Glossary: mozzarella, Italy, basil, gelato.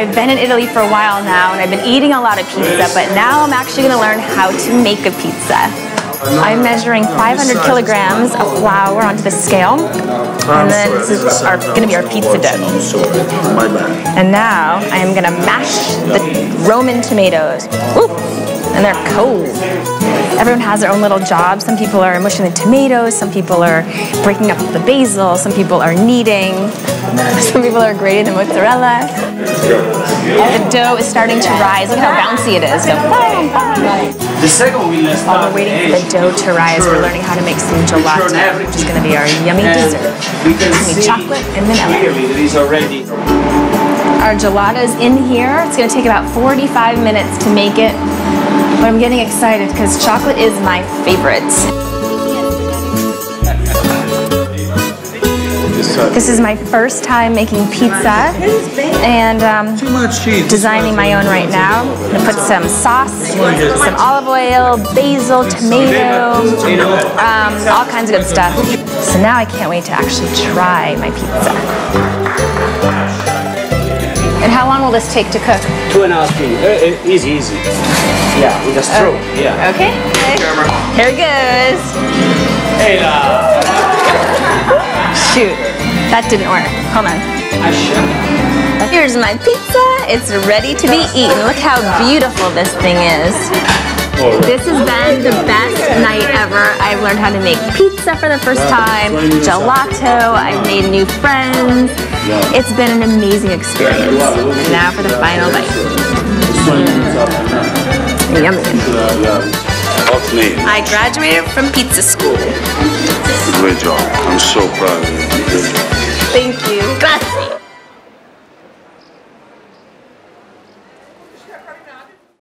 I've been in Italy for a while now and I've been eating a lot of pizza, but now I'm actually going to learn how to make a pizza. I'm measuring 500 kilograms of flour onto the scale, and then this is going to be our pizza dough. And now I am going to mash the Roman tomatoes. Ooh, and they're cold. Everyone has their own little job. Some people are mushing the tomatoes, some people are breaking up the basil, some people are kneading, some people are grating the mozzarella. And the dough is starting to rise. Look how bouncy it is. While we're waiting for the dough to rise, we're learning how to make some gelato, which is going to be our yummy dessert. Yummy chocolate and vanilla. Our gelato is in here. It's going to take about 45 minutes to make it. But I'm getting excited because chocolate is my favorite. This is my first time making pizza and designing my own right now. I'm going to put some sauce, some olive oil, basil, tomato, all kinds of good stuff. So now I can't wait to actually try my pizza. And how long will this take to cook? 2.5 minutes. Easy. Yeah, we just throw. Yeah. Okay. Here it goes. Hey, shoot, that didn't work. Hold on. Here's my pizza. It's ready to be eaten. Look how beautiful this thing is. This has been the best night ever. I've learned how to make pizza for the first time, gelato, I've made new friends. It's been an amazing experience. And now for the final bite. Yummy. I graduated from pizza school. Great job. I'm so proud of you. Thank you. Grazie.